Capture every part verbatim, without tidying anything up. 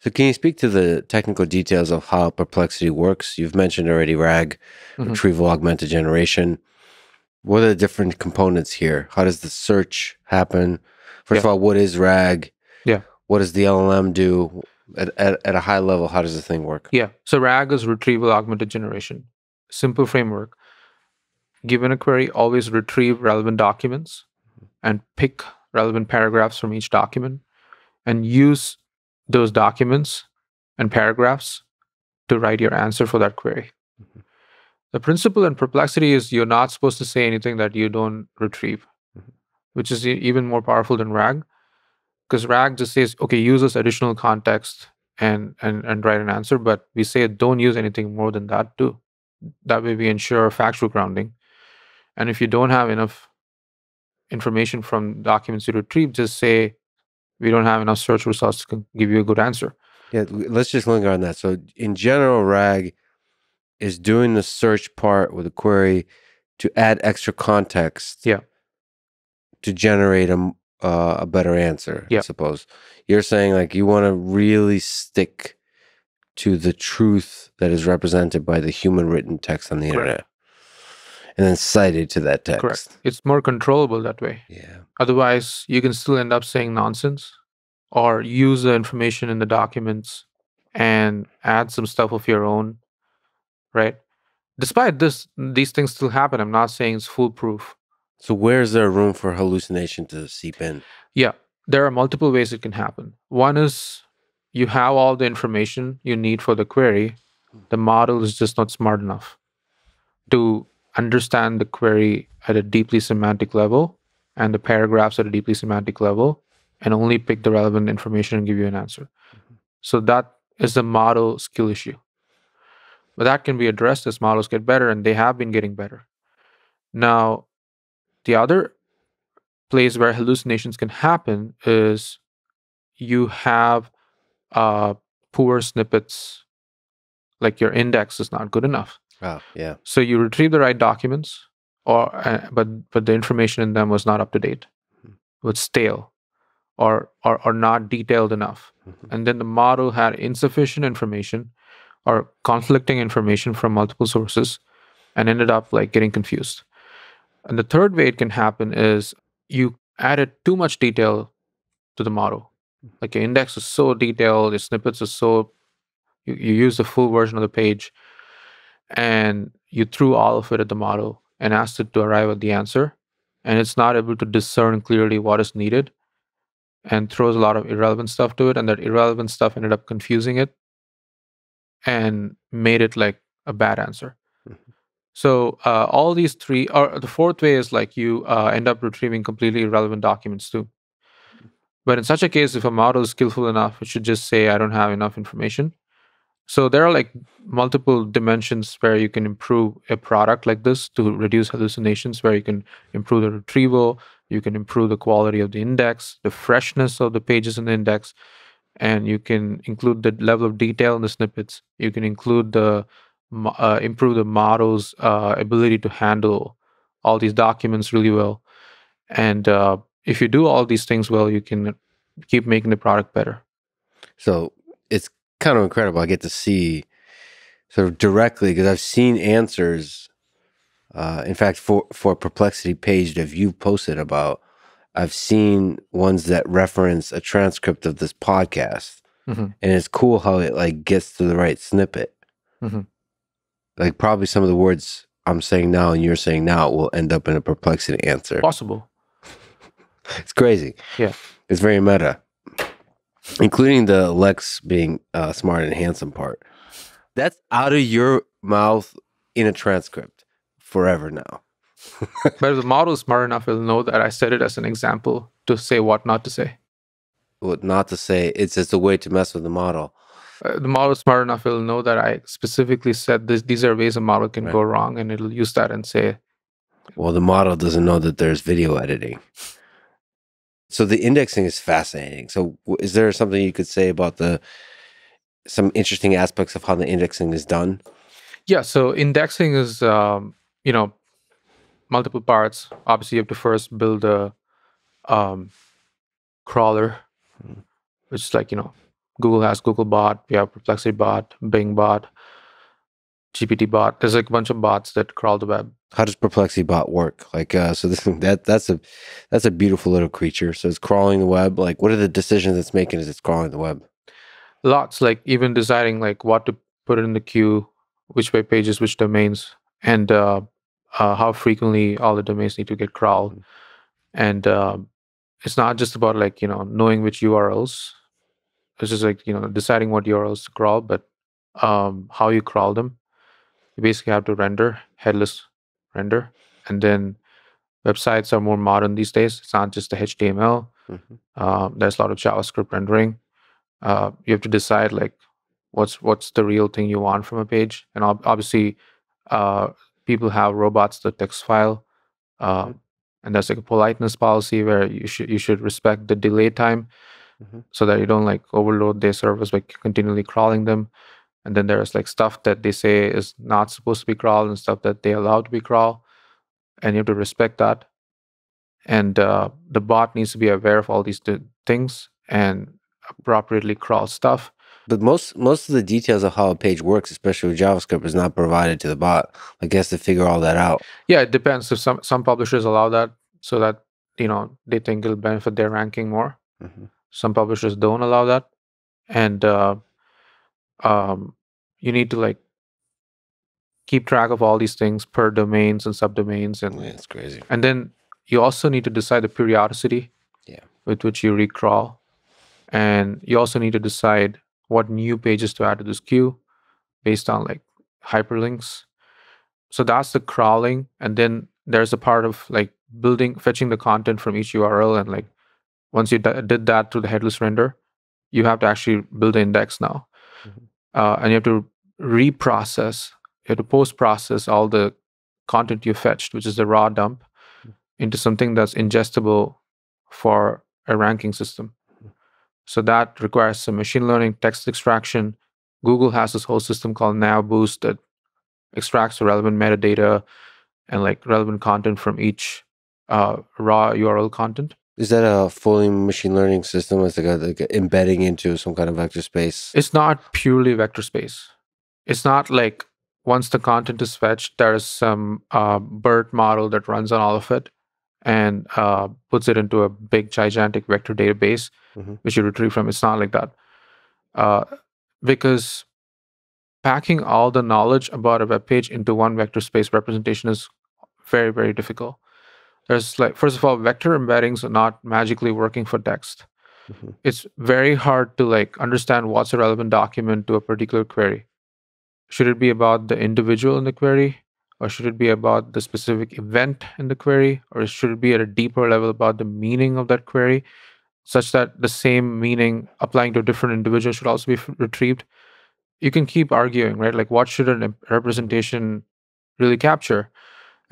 So can you speak to the technical details of how Perplexity works? You've mentioned already RAG, mm-hmm. retrieval augmented generation. What are the different components here? How does the search happen? First yeah. of all, what is RAG? Yeah. What does the L L M do? At, at, at a high level, how does this thing work? Yeah. So RAG is retrieval augmented generation. Simple framework. Given a query, always retrieve relevant documents and pick relevant paragraphs from each document and use those documents and paragraphs to write your answer for that query. Mm-hmm. The principle in Perplexity is you're not supposed to say anything that you don't retrieve, mm-hmm. which is even more powerful than RAG, because RAG just says, okay, use this additional context and, and, and write an answer, but we say don't use anything more than that too. That way we ensure factual grounding. And if you don't have enough information from documents you retrieve, just say, we don't have enough search results to give you a good answer. Yeah, let's just linger on that. So in general, RAG is doing the search part with a query to add extra context yeah. to generate a, uh, a better answer, yeah. I suppose. You're saying like you want to really stick to the truth that is represented by the human written text on the Correct. Internet. And then cited to that text. Correct. It's more controllable that way. Yeah. Otherwise, you can still end up saying nonsense or use the information in the documents and add some stuff of your own, right? Despite this, these things still happen. I'm not saying it's foolproof. So where is there room for hallucination to seep in? Yeah. There are multiple ways it can happen. One is you have all the information you need for the query. The model is just not smart enough to understand the query at a deeply semantic level and the paragraphs at a deeply semantic level and only pick the relevant information and give you an answer. Mm-hmm. So that is the model skill issue. But that can be addressed as models get better, and they have been getting better. Now, the other place where hallucinations can happen is you have uh, poor snippets, like your index is not good enough. Oh, yeah. So you retrieve the right documents, or uh, but but the information in them was not up to date, mm-hmm. was stale, or, or or not detailed enough, mm-hmm. and then the model had insufficient information, or conflicting information from multiple sources, and ended up like getting confused. And the third way it can happen is you added too much detail to the model, mm-hmm. like your index is so detailed, your snippets are so, you, you use the full version of the page. And you threw all of it at the model and asked it to arrive at the answer, and it's not able to discern clearly what is needed and throws a lot of irrelevant stuff to it, and that irrelevant stuff ended up confusing it and made it like a bad answer. Mm-hmm. So uh, all these three, or the fourth way is like you uh, end up retrieving completely irrelevant documents too. But in such a case, if a model is skillful enough, it should just say, I don't have enough information. So there are like multiple dimensions where you can improve a product like this to reduce hallucinations, where you can improve the retrieval, you can improve the quality of the index, the freshness of the pages in the index, and you can include the level of detail in the snippets. You can include the, uh, improve the model's uh, ability to handle all these documents really well. And uh, if you do all these things well, you can keep making the product better. So it's kind of incredible. I get to see sort of directly, because I've seen answers, uh, in fact, for, for a Perplexity page that you've posted about, I've seen ones that reference a transcript of this podcast, mm-hmm. and it's cool how it like gets to the right snippet. Mm-hmm. Like probably some of the words I'm saying now and you're saying now will end up in a Perplexity answer. Possible. It's crazy. Yeah. It's very meta. Including the Lex being uh, smart and handsome part. That's out of your mouth in a transcript forever now. But if the model is smart enough, it'll know that I said it as an example to say what not to say. What not to say, it's just a way to mess with the model. Uh, the model is smart enough, it'll know that I specifically said this, these are ways a model can right. go wrong, and it'll use that and say... Well, the model doesn't know that there's video editing. So the indexing is fascinating. So is there something you could say about the some interesting aspects of how the indexing is done? Yeah, so indexing is, um, you know, multiple parts. Obviously, you have to first build a um, crawler, which is like, you know, Google has Googlebot, we have Perplexitybot, Bingbot, GPTbot. There's like a bunch of bots that crawl the web. How does Perplexitybot work? Like, uh, so this that that's a that's a beautiful little creature. So it's crawling the web. Like, what are the decisions it's making as it's crawling the web? Lots, like even deciding like what to put in the queue, which web pages, which domains, and uh, uh, how frequently all the domains need to get crawled. Mm-hmm. And uh, it's not just about like, you know, knowing which U R Ls. It's just like, you know, deciding what U R Ls to crawl, but um, how you crawl them. You basically have to render, headless render. And then websites are more modern these days. It's not just the H T M L. Mm-hmm. um, there's a lot of JavaScript rendering. Uh, you have to decide like what's what's the real thing you want from a page. And ob obviously uh, people have robots that text file. Uh, mm-hmm. And that's like a politeness policy where you should you should respect the delay time, mm-hmm. so that you don't like overload their servers by continually crawling them. And then there's like stuff that they say is not supposed to be crawled and stuff that they allow to be crawled, and you have to respect that. And uh, the bot needs to be aware of all these things and appropriately crawl stuff. But most most of the details of how a page works, especially with JavaScript, is not provided to the bot. Like, it has to figure all that out. Yeah, it depends. If some some publishers allow that, so that you know they think it'll benefit their ranking more. Mm-hmm. Some publishers don't allow that, and uh, um, you need to like keep track of all these things per domains and subdomains, and yeah, it's crazy. And then you also need to decide the periodicity, yeah, with which you recrawl, and you also need to decide what new pages to add to this queue based on like hyperlinks. So that's the crawling. And then there's a part of like building, fetching the content from each U R L. And like, once you did that through the headless render, you have to actually build an index now. Mm-hmm. uh, and you have to reprocess, you have to post-process all the content you fetched, which is the raw dump, mm-hmm. into something that's ingestible for a ranking system. So that requires some machine learning, text extraction. Google has this whole system called NavBoost that extracts the relevant metadata and like relevant content from each uh, raw U R L content. Is that a fully machine learning system? Is it like, like embedding into some kind of vector space? It's not purely vector space. It's not like once the content is fetched, there's some uh, BERT model that runs on all of it and uh, puts it into a big, gigantic vector database, mm-hmm. which you retrieve from. It's not like that. Uh, because packing all the knowledge about a web page into one vector space representation is very, very difficult. There's like, first of all, vector embeddings are not magically working for text. Mm-hmm. It's very hard to like understand what's a relevant document to a particular query. Should it be about the individual in the query? Or should it be about the specific event in the query? Or should it be at a deeper level about the meaning of that query, such that the same meaning applying to a different individual should also be retrieved? You can keep arguing, right? Like, what should a representation really capture?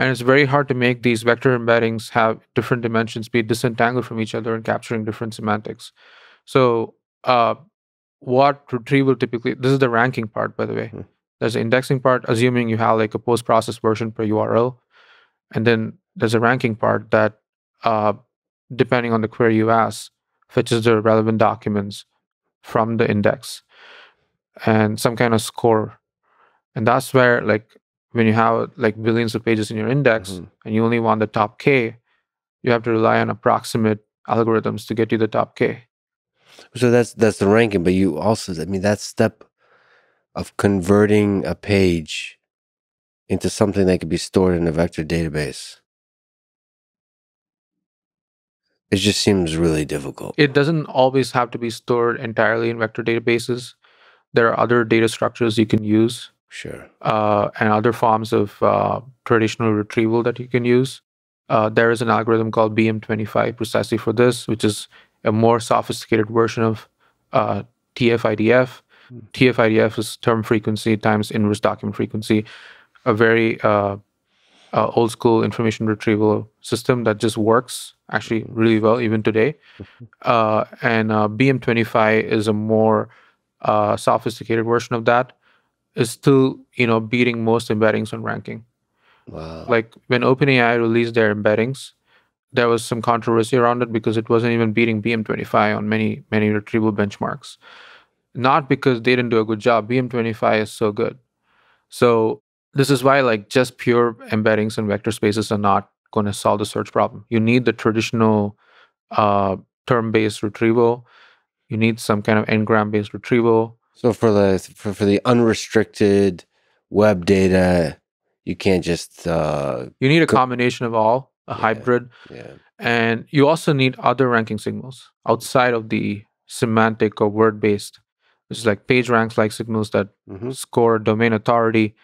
And it's very hard to make these vector embeddings have different dimensions, be disentangled from each other and capturing different semantics. So uh, what retrieval typically, this is the ranking part, by the way. Mm-hmm. There's the indexing part, assuming you have like a post-process version per U R L. And then there's a ranking part that, uh, depending on the query you ask, fetches the relevant documents from the index and some kind of score. And that's where, like, when you have like billions of pages in your index, mm-hmm. and you only want the top K, you have to rely on approximate algorithms to get you the top K. So that's, that's the ranking, but you also, I mean, that step of converting a page into something that could be stored in a vector database, it just seems really difficult. It doesn't always have to be stored entirely in vector databases. There are other data structures you can use. Sure. Uh, and other forms of uh, traditional retrieval that you can use. Uh, there is an algorithm called B M twenty-five precisely for this, which is a more sophisticated version of uh, T F I D F. T F I D F is term frequency times inverse document frequency, a very uh, uh, old school information retrieval system that just works actually really well even today. Uh, and uh, B M twenty-five is a more uh, sophisticated version of that. It's still, you know, beating most embeddings on ranking. Wow. Like when OpenAI released their embeddings, there was some controversy around it because it wasn't even beating B M twenty-five on many, many retrieval benchmarks. not because they didn't do a good job. B M twenty-five is so good. So this is why like just pure embeddings and vector spaces are not going to solve the search problem. You need the traditional uh, term-based retrieval. You need some kind of n-gram-based retrieval. So for the for, for the unrestricted web data, you can't just... Uh, you need a combination of all, a yeah, hybrid. Yeah. And you also need other ranking signals outside of the semantic or word-based, which is like page ranks-like signals that mm-hmm. score domain authority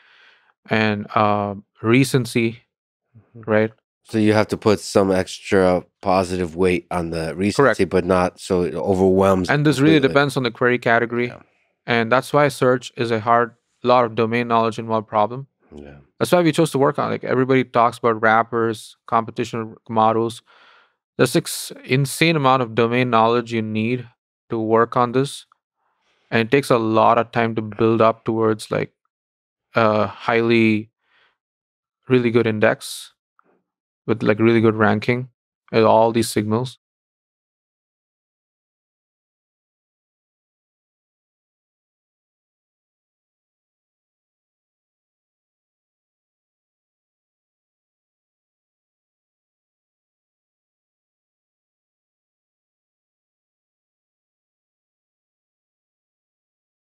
and uh, recency, mm-hmm. right? So you have to put some extra positive weight on the recency, correct, but not so it overwhelms. And this completely. Really depends on the query category. Yeah. And that's why search is a hard, lot of domain knowledge involved problem. Yeah. That's why we chose to work on it. Like everybody talks about wrappers, competition models. There's an insane amount of domain knowledge you need to work on this. And it takes a lot of time to build up towards like a highly, really good index with like really good ranking and all these signals.